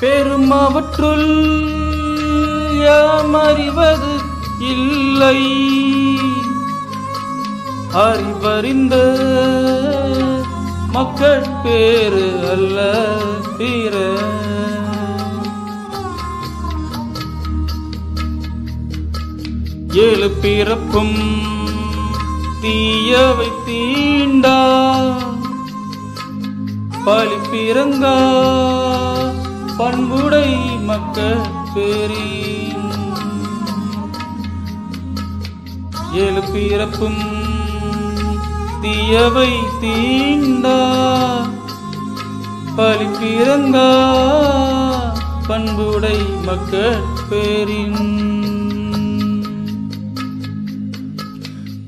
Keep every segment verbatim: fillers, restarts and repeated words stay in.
பெருமவற்றுள் யாமறிவது இல்லை அறிவறிந்த மக்கள் பேறு அல்ல பிற. ஏழு பிறப்பும் தீயவை தீண்டா பலி பிறங்கா பண்புடை மக்கள் பேரி. ஏழு பிறப்பும் தீயவை தீண்டா பலி பிறங்கா பண்புடை மக்கள் பேரின்.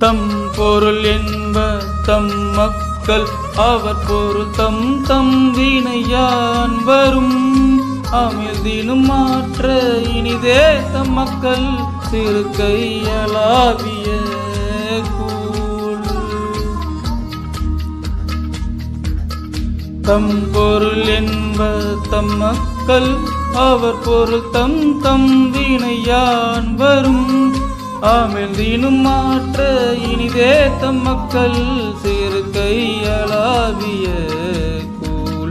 தம் பொருள் என்ப தம் மக்கள் அவர் பொருள் தம் தம் வினையான் வரும் அமில் தினும் மாற்ற இனிதே தம் மக்கள் சிறு கையலாவிய கூழ். தம் பொருள் என்ப தம் மக்கள் அவர் பொருள் தம் தம் வினையான் வரும் ஆமில் தினும் மாற்ற இனிதே தம் மக்கள் சிறு கையலாவிய கூழ்.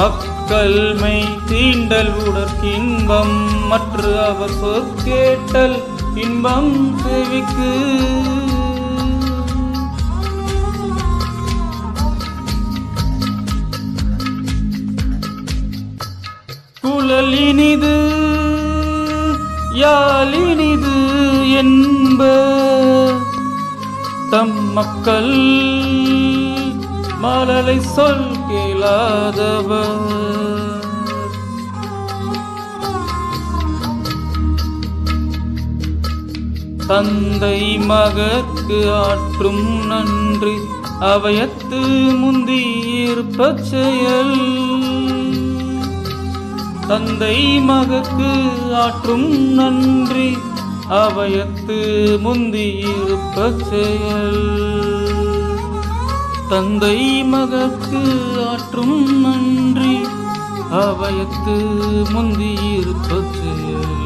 மக்கள் மெய் தீண்டல் உடற்கின்பம் மற்ற அவர் சொற்கேட்டல் இன்பம் செவிக்கு. குழல் இனிது யாழினிது என்ப தம் மக்கள் மலலை சொல் கேளாதவர். தந்தை மகற்கு ஆற்றும் நன்றி அவயத்து முந்தியிருப்ப செயல். தந்தை மகற்கு ஆற்றும் நன்றி அவயத்து முந்தியிருப்ப செயல். தந்தை மகற்கு ஆற்றும் நன்றி அவயத்து முந்தியிருப்ப செயல்.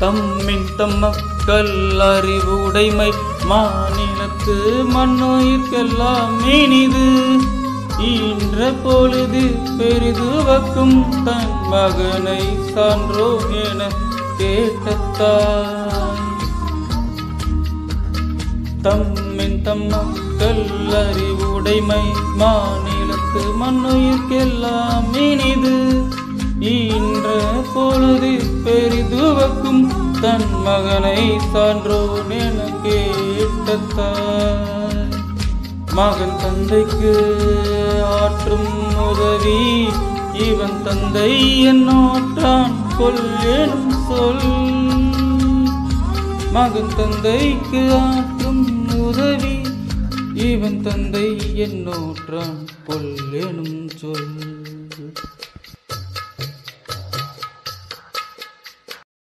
தம்மின் தம் மக்கள் அறிவு உடைமை மாநிலத்து மண்ணோயிற்கெல்லாம் இனிது ஈன்ற பொழுது பெரிதுவக்கும் தன் மகனை சான்றோ என கேட்டத்தான். தம்மின் தம் மக்கள் அறிவுடைமை மாநிலத்து மண்ணுயிர்க்கெல்லாம் இனிது ஈன்ற பொழுது பெரிதுவக்கும் தன் மகனை சான்றோ என கேட்டத்தான். மகன் தந்தைக்கு ஆற்றும் உதவி இவன் தந்தை என்னாற்றான் கொல் எனும் சொல். மகன் தந்தைக்கு ஆற்றும் உதவி இவன் தந்தை என்னாற்றான் கொல் எனும் சொல்.